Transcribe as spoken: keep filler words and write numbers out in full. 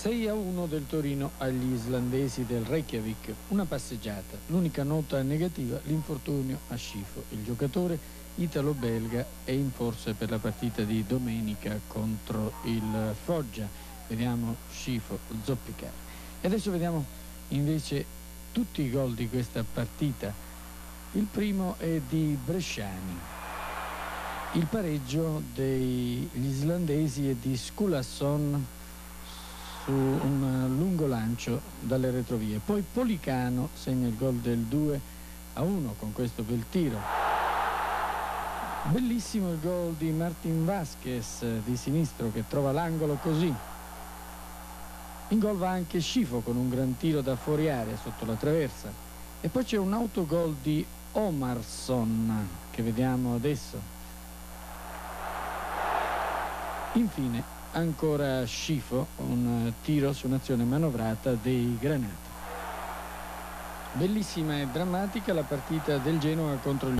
sei a uno del Torino agli islandesi del Reykjavik, una passeggiata, l'unica nota negativa l'infortunio a Scifo. Il giocatore italo-belga è in forse per la partita di domenica contro il Foggia. Vediamo Scifo zoppicare. E adesso vediamo invece tutti i gol di questa partita. Il primo è di Bresciani. Il pareggio degli islandesi è di Skulasson su un lungo lancio dalle retrovie. Poi Policano segna il gol del due a uno con questo bel tiro. Bellissimo il gol di Martin Vasquez di sinistro che trova l'angolo così. In gol va anche Scifo con un gran tiro da fuori area sotto la traversa. E poi c'è un autogol di Omar Sonna che vediamo adesso. Infine ancora Scifo, un tiro su un'azione manovrata dei Granati. Bellissima e drammatica la partita del Genoa contro il